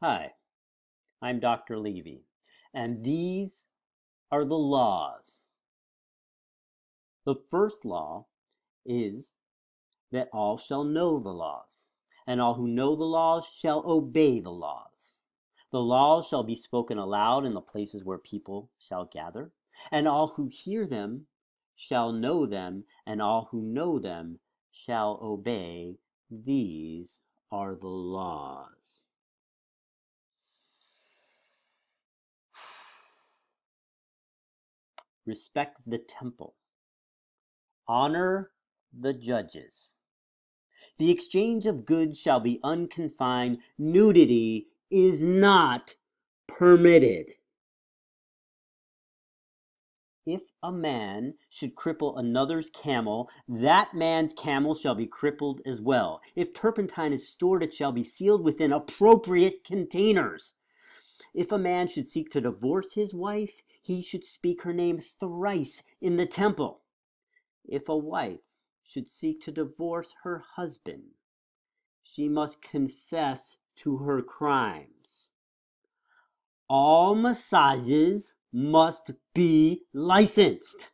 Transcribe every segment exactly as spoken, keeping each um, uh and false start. Hi, I'm Doctor Levy, and these are the laws. The first law is that all shall know the laws, and all who know the laws shall obey the laws. The laws shall be spoken aloud in the places where people shall gather, and all who hear them shall know them, and all who know them shall obey. These are the laws. Respect the temple. Honor the judges. The exchange of goods shall be unconfined. Nudity is not permitted. If a man should cripple another's camel, that man's camel shall be crippled as well. If turpentine is stored, it shall be sealed within appropriate containers. If a man should seek to divorce his wife, he should speak her name thrice in the temple. If a wife should seek to divorce her husband, she must confess to her crimes. All massages must be licensed.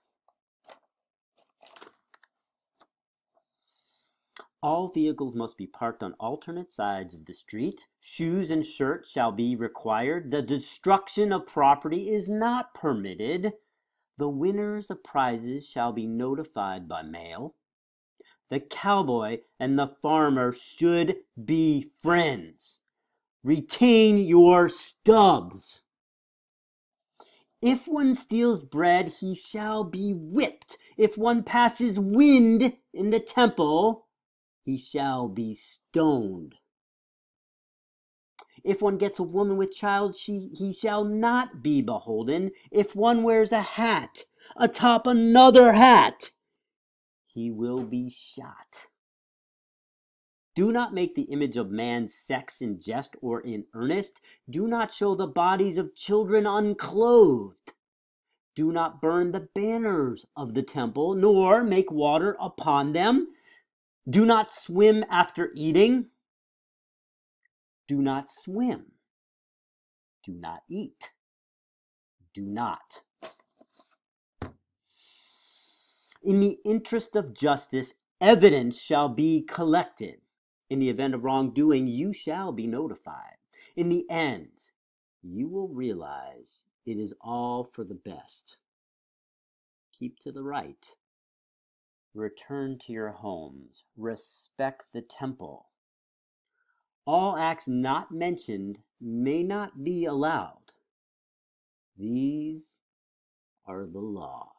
All vehicles must be parked on alternate sides of the street. Shoes and shirts shall be required. The destruction of property is not permitted. The winners of prizes shall be notified by mail. The cowboy and the farmer should be friends. Retain your stubs. If one steals bread, he shall be whipped. If one passes wind in the temple, he shall be stoned. If one gets a woman with child, she, he shall not be beholden. If one wears a hat atop another hat, he will be shot. Do not make the image of man's sex in jest or in earnest. Do not show the bodies of children unclothed. Do not burn the banners of the temple, nor make water upon them. Do not swim after eating. Do not swim. Do not eat. Do not. In the interest of justice, evidence shall be collected. In the event of wrongdoing, you shall be notified. In the end, you will realize it is all for the best. Keep to the right. Return to your homes. Respect the temple. All acts not mentioned may not be allowed. These are the laws.